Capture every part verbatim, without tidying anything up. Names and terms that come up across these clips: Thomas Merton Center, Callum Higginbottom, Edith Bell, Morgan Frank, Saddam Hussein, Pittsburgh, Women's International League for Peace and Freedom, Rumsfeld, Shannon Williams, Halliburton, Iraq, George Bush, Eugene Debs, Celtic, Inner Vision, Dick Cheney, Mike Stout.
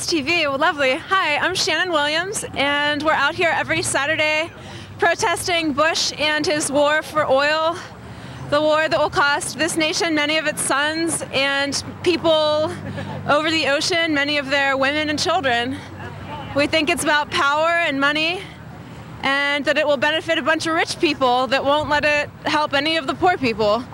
Peace T V, well, lovely. Hi, I'm Shannon Williams, and we're out here every Saturday protesting Bush and his war for oil, the war that will cost this nation many of its sons and people over the ocean, many of their women and children. We think it's about power and money, and that it will benefit a bunch of rich people that won't let it help any of the poor people.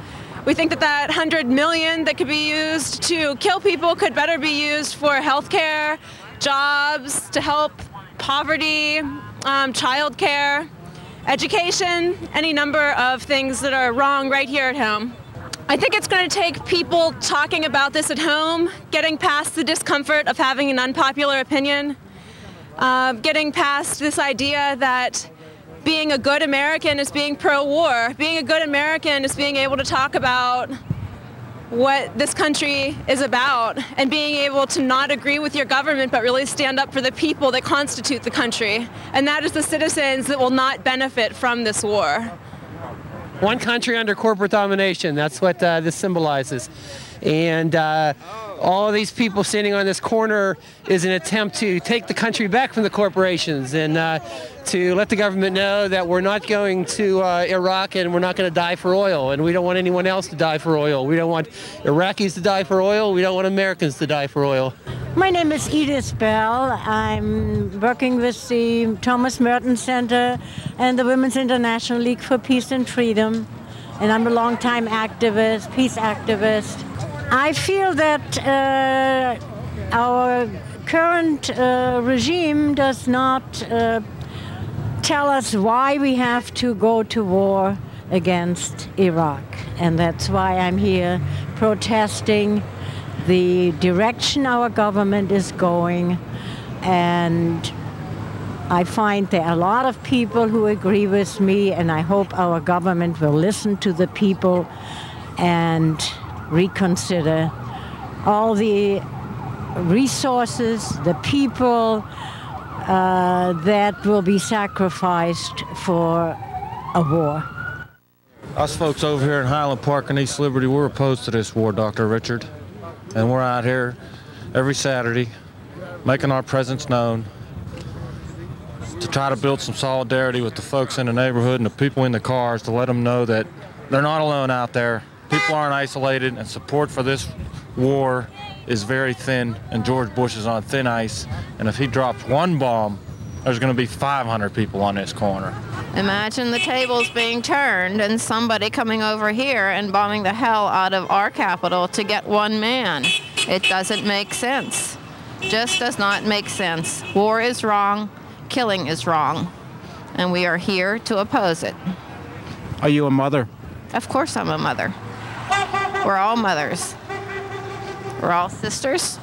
We think that that one hundred million dollars that could be used to kill people could better be used for healthcare, jobs, to help poverty, um, childcare, education, any number of things that are wrong right here at home. I think it's going to take people talking about this at home, getting past the discomfort of having an unpopular opinion, uh, getting past this idea that being a good American is being pro-war. Being a good American is being able to talk about what this country is about and being able to not agree with your government but really stand up for the people that constitute the country. And that is the citizens that will not benefit from this war. One country under corporate domination, that's what uh, this symbolizes. And uh, all of these people standing on this corner is an attempt to take the country back from the corporations and uh, to let the government know that we're not going to uh, Iraq and we're not going to die for oil, and we don't want anyone else to die for oil. We don't want Iraqis to die for oil. We don't want Americans to die for oil. My name is Edith Bell. I'm working with the Thomas Merton Center and the Women's International League for Peace and Freedom, and I'm a longtime activist, peace activist. I feel that uh, our current uh, regime does not uh, tell us why we have to go to war against Iraq. And that's why I'm here protesting the direction our government is going. And I find there are a lot of people who agree with me, and I hope our government will listen to the people and reconsider all the resources, the people uh, that will be sacrificed for a war. Us folks over here in Highland Park and East Liberty, we're opposed to this war, Doctor Richard. And we're out here every Saturday making our presence known to try to build some solidarity with the folks in the neighborhood and the people in the cars, to let them know that they're not alone out there. People aren't isolated, and support for this war is very thin, and George Bush is on thin ice, and if he drops one bomb, there's going to be five hundred people on this corner. Imagine the tables being turned and somebody coming over here and bombing the hell out of our capital to get one man. It doesn't make sense. Just does not make sense. War is wrong. Killing is wrong. And we are here to oppose it. Are you a mother? Of course I'm a mother. We're all mothers. We're all sisters.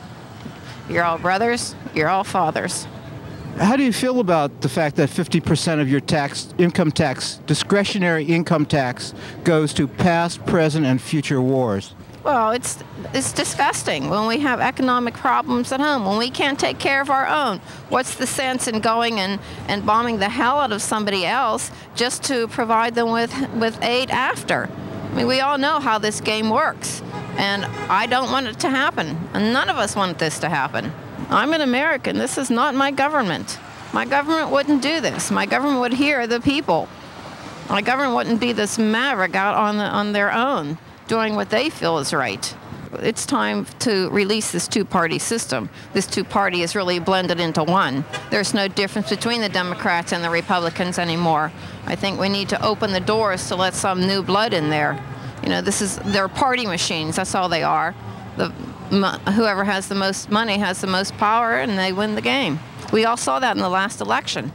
You're all brothers. You're all fathers. How do you feel about the fact that fifty percent of your tax, income tax, discretionary income tax, goes to past, present, and future wars? Well, it's, it's disgusting when we have economic problems at home, when we can't take care of our own. What's the sense in going and, and bombing the hell out of somebody else just to provide them with, with aid after? I mean, we all know how this game works, and I don't want it to happen. And none of us want this to happen. I'm an American. This is not my government. My government wouldn't do this. My government would hear the people. My government wouldn't be this maverick out on, the, on their own, doing what they feel is right. It's time to release this two-party system. This two-party is really blended into one. There's no difference between the Democrats and the Republicans anymore. I think we need to open the doors to let some new blood in there. You know, this is, they're party machines. That's all they are. The, whoever has the most money has the most power, and they win the game. We all saw that in the last election.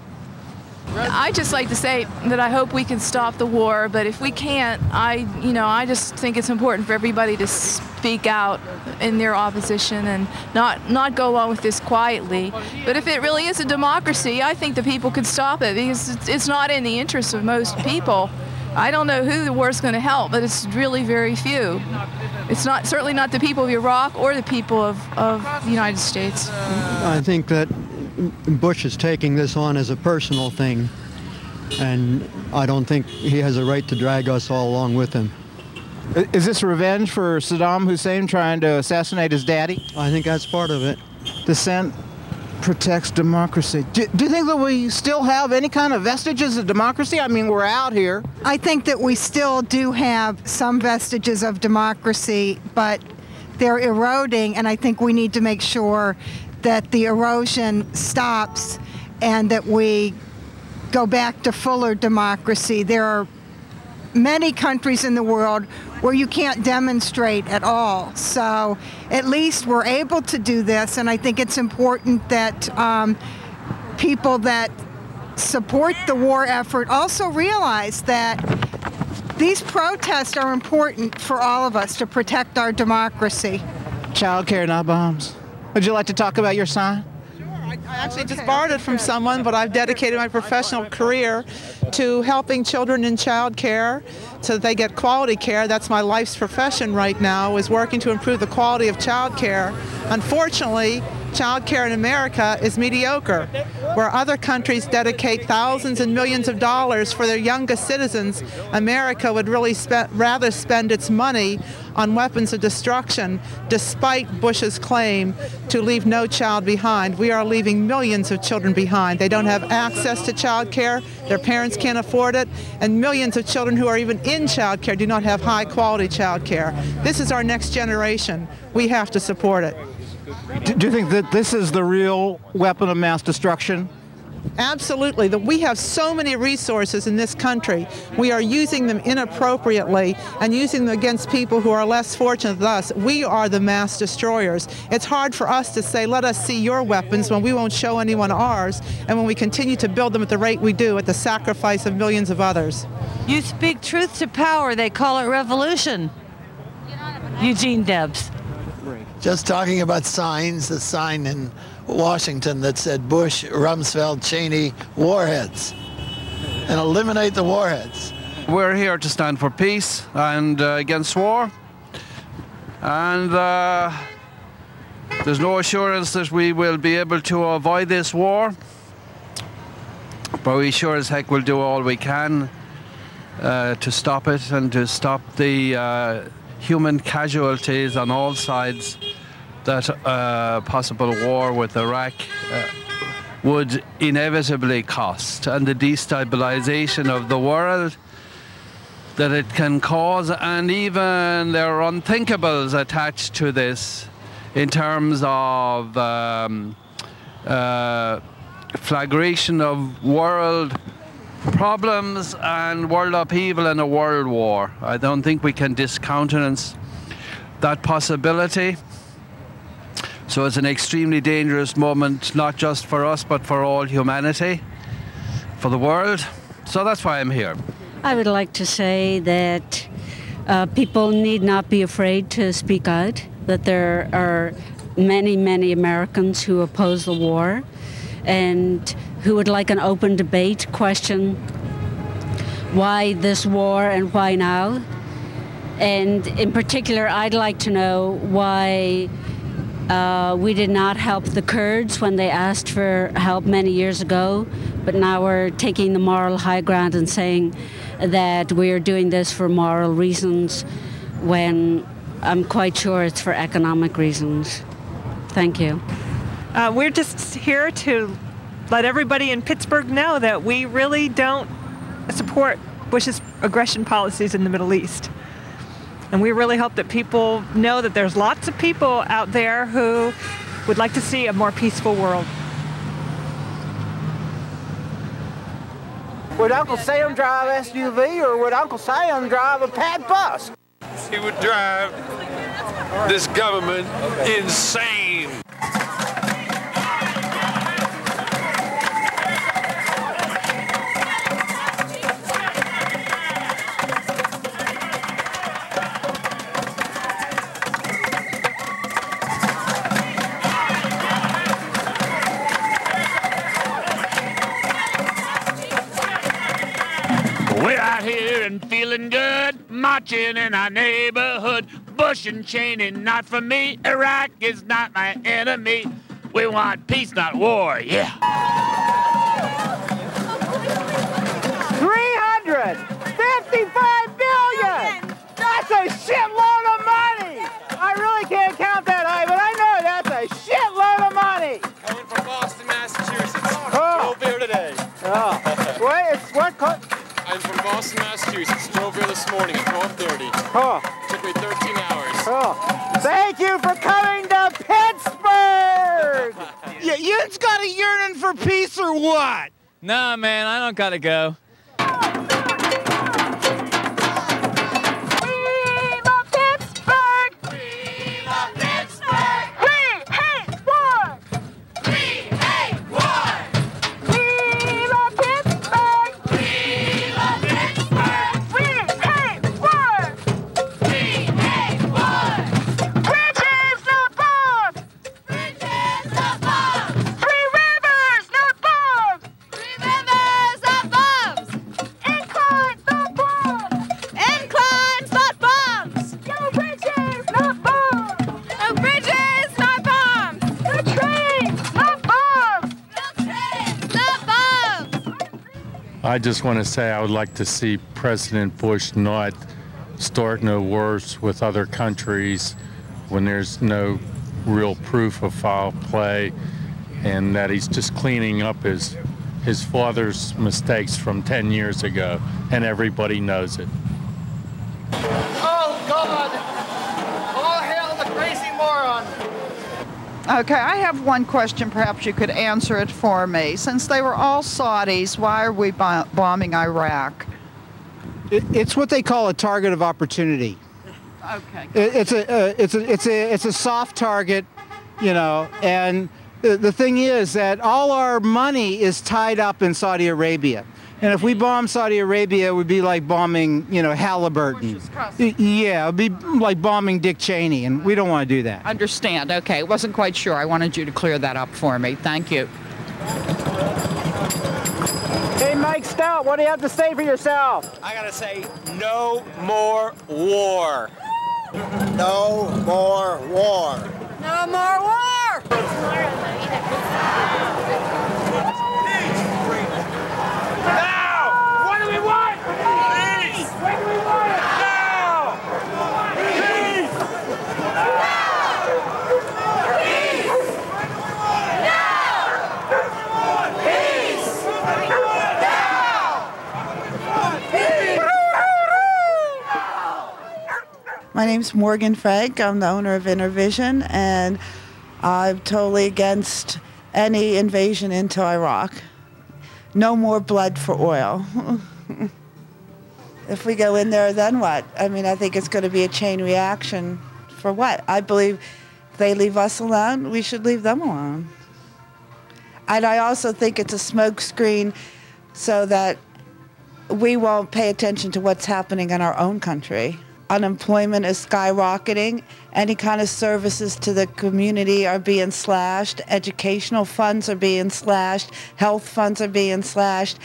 I just like to say that I hope we can stop the war, but if we can't, I, you know, I just think it's important for everybody to speak out in their opposition and not, not go along with this quietly. But if it really is a democracy, I think the people could stop it, because it's not in the interest of most people. I don't know who the war's going to help, but it's really very few. It's not, certainly not the people of Iraq or the people of, of the United States. I think that Bush is taking this on as a personal thing, and I don't think he has a right to drag us all along with him. Is this revenge for Saddam Hussein trying to assassinate his daddy? I think that's part of it. Dissent? protects democracy. Do, do you think that we still have any kind of vestiges of democracy? I mean, we're out here. I think that we still do have some vestiges of democracy, but they're eroding, and I think we need to make sure that the erosion stops and that we go back to fuller democracy. There are many countries in the world where you can't demonstrate at all. So at least we're able to do this, and I think it's important that um, people that support the war effort also realize that these protests are important for all of us to protect our democracy. Childcare, not bombs. Would you like to talk about your sign? I actually just borrowed it from someone, but I've dedicated my professional career to helping children in child care so that they get quality care. That's my life's profession right now, is working to improve the quality of child care. Unfortunately, child care in America is mediocre, where other countries dedicate thousands and millions of dollars for their youngest citizens. America would really spe- rather spend its money on weapons of destruction, despite Bush's claim to leave no child behind. We are leaving millions of children behind. They don't have access to child care, their parents can't afford it, and millions of children who are even in child care do not have high quality child care. This is our next generation. We have to support it. Do you think that this is the real weapon of mass destruction? Absolutely. That we have so many resources in this country. We are using them inappropriately and using them against people who are less fortunate than us. We are the mass destroyers. It's hard for us to say, let us see your weapons when we won't show anyone ours, and when we continue to build them at the rate we do, at the sacrifice of millions of others. You speak truth to power. They call it revolution. Eugene Debs. Just talking about signs, the sign in Washington that said Bush, Rumsfeld, Cheney, warheads, and eliminate the warheads. We're here to stand for peace and uh, against war, and uh, there's no assurance that we will be able to avoid this war, but we sure as heck will do all we can uh, to stop it and to stop the uh, human casualties on all sides that uh, possible war with Iraq uh, would inevitably cost, and the destabilization of the world that it can cause, and even there are unthinkables attached to this in terms of um, uh, flagration of world problems and world upheaval and a world war. I don't think we can discountenance that possibility. So it's an extremely dangerous moment, not just for us, but for all humanity, for the world. So that's why I'm here. I would like to say that uh, people need not be afraid to speak out, that there are many, many Americans who oppose the war and who would like an open debate, question why this war and why now. And in particular, I'd like to know why uh, we did not help the Kurds when they asked for help many years ago, but now we're taking the moral high ground and saying that we're doing this for moral reasons when I'm quite sure it's for economic reasons. Thank you. Uh, we're just here to let everybody in Pittsburgh know that we really don't support Bush's aggression policies in the Middle East. And we really hope that people know that there's lots of people out there who would like to see a more peaceful world. Would Uncle Sam drive an S U V, or would Uncle Sam drive a pad bus? He would drive this government insane. Feeling good, marching in our neighborhood. Bush and Cheney, not for me. Iraq is not my enemy. We want peace, not war, yeah. three hundred fifty-five billion! That's a shitload of money! I really can't count that high, but I know that's a shitload of money! Coming from Boston. Hughes. Drove here this morning at twelve thirty. Huh. It took me thirteen hours. Huh. Thank you for coming to Pittsburgh! you, you just got a yearning for peace or what? Nah, man, I don't gotta go. I just want to say I would like to see President Bush not start no wars with other countries when there's no real proof of foul play, and that he's just cleaning up his his father's mistakes from ten years ago, and everybody knows it. Oh God! All hail the crazy moron! Okay, I have one question. Perhaps you could answer it for me. Since they were all Saudis, why are we bombing Iraq? It, it's what they call a target of opportunity. Okay. It, it's a uh, it's a it's a it's a soft target, you know. And the, the thing is that all our money is tied up in Saudi Arabia, and if we bomb Saudi Arabia, it would be like bombing, you know, Halliburton. Yeah, it would be like bombing Dick Cheney, and we don't want to do that. Understand. Okay, wasn't quite sure. I wanted you to clear that up for me. Thank you. Hey, Mike Stout, what do you have to say for yourself? I got to say, no more war. No more war. No more war! Now! What do we want? Peace! When do we want it? Now! Peace! Now! Peace! Now! Peace! Now! My name's Morgan Frank. I'm the owner of Inner Vision, and I'm totally against any invasion into Iraq. No more blood for oil. If we go in there, then what? I mean, I think it's going to be a chain reaction for what? I believe if they leave us alone, we should leave them alone. And I also think it's a smokescreen so that we won't pay attention to what's happening in our own country. Unemployment is skyrocketing. Any kind of services to the community are being slashed. Educational funds are being slashed. Health funds are being slashed.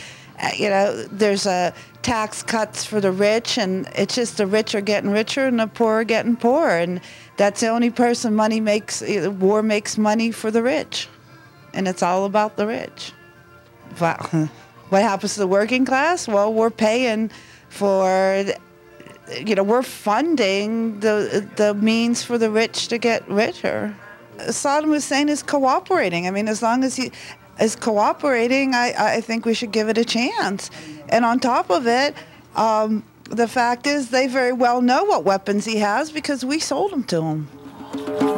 You know, there's a tax cuts for the rich, and it's just the rich are getting richer and the poor are getting poorer. And that's the only person money makes, war makes money for the rich. And it's all about the rich. Wow. What happens to the working class? Well, we're paying for... You know, we're funding the the means for the rich to get richer. Saddam Hussein is cooperating. I mean, as long as he is cooperating, I, I think we should give it a chance. And on top of it, um, the fact is they very well know what weapons he has because we sold them to him.